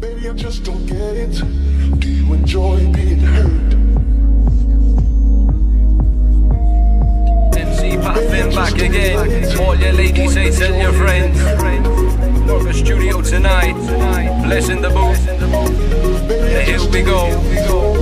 Baby, I just don't get it. Do you enjoy being hurt? MC Pat Flynn back again. All your ladies say tell your friends. Rock the studio tonight. Bless in the booth. Here we go.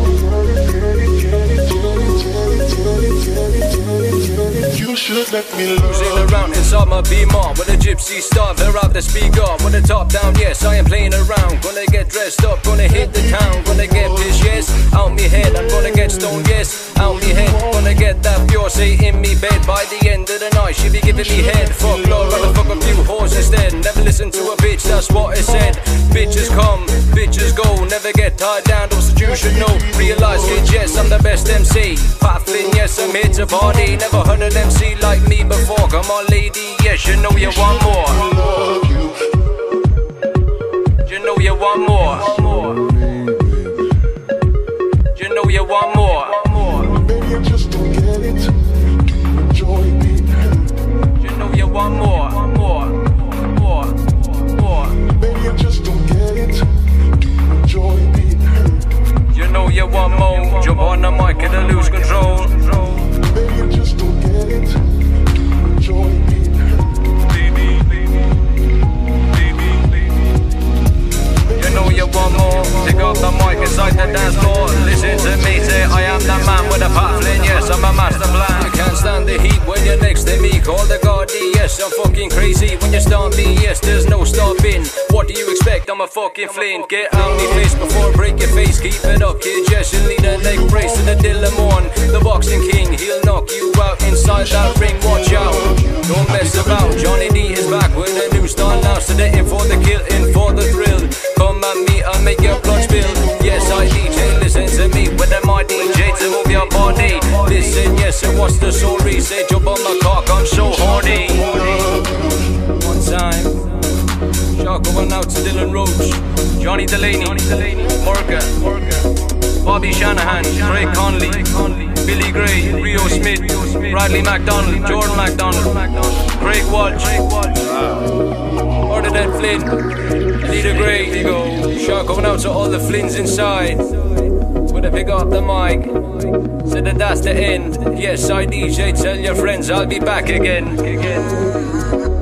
Let me losing around inside my B-mom with a gypsy star, they're out the speaker with the top down, yes, I am playing around. Gonna get dressed up, gonna hit the town, gonna get pissed, yes, out me head, I'm gonna get stoned, yes, out me head, gonna get that pure, say in me bed, by the end of the night, she be giving me head, fuck love, rather fuck a few whores instead, never listen to a bitch, that's what it said, bitches come, bitches go, never get tied down, don't seduce you, no, realise it, yes, I'm the best MC, Pat Flynn, yes, I'm here to party, never heard an MC like me before, come on lady, yes, you know you want more. You know you want more. You know you want more. Baby, I just don't get it. Do you enjoy being hurt? You know you want more. Baby, I just don't get it. Do you enjoy being hurt? You know you want more. Jump on the mic and lose control. Baby, I just don't get it. I'm fucking crazy when you start me, yes, there's no stopping. What do you expect? I'm a fucking Flynn. Get out me face before I break your face. Keep it up, kid, yes, you'll need a leg brace to the Dillamon, the boxing king, he'll knock you out inside that ring, watch out. Don't mess about, Johnny D is back with a new style now, so they're in for the kill, in for the thrill. Come at me, I'll make your blood spill. Yes, I DJ, listen to me, with am I DJ to move your body? Listen, yes, so what's the story? Say, jump on my cock, I'm so horny. Time. Shout going out to Dylan Roach, Johnny Delaney, Morgan, Bobby Shanahan, Ray Conley, Billy Gray, Rio Smith, Bradley MacDonald, Jordan MacDonald, Craig Walsh, Murder Dead Flynn, Leader Gray, go. Shout going out to all the Flynn's inside. With a pick up the mic, so that that's the end. Yes, I DJ, tell your friends I'll be back again.